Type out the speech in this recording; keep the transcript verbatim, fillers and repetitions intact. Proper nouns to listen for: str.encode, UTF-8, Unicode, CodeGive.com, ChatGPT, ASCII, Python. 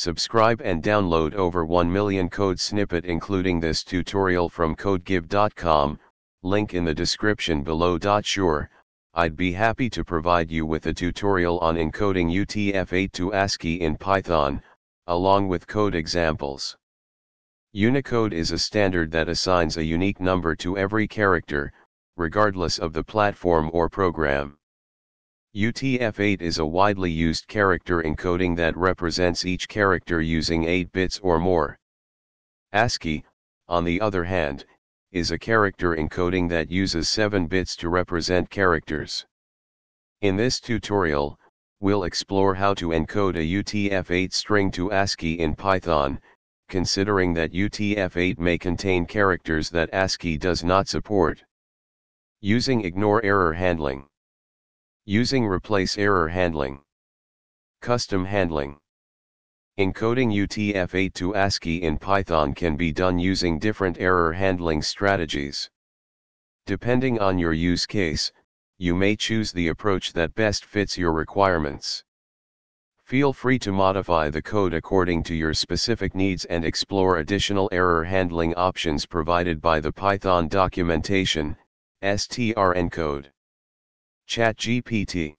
Subscribe and download over one million code snippet including this tutorial from CodeGive dot com, link in the description below. Sure, I'd be happy to provide you with a tutorial on encoding U T F eight to ASCII in Python, along with code examples. Unicode is a standard that assigns a unique number to every character, regardless of the platform or program. U T F eight is a widely used character encoding that represents each character using eight bits or more. ASCII, on the other hand, is a character encoding that uses seven bits to represent characters. In this tutorial, we'll explore how to encode a U T F eight string to ASCII in Python, considering that U T F eight may contain characters that ASCII does not support. Using ignore error handling. Using replace error handling. Custom handling. Encoding U T F eight to ASCII in Python can be done using different error handling strategies. Depending on your use case, you may choose the approach that best fits your requirements. Feel free to modify the code according to your specific needs and explore additional error handling options provided by the Python documentation, strncode. ChatGPT.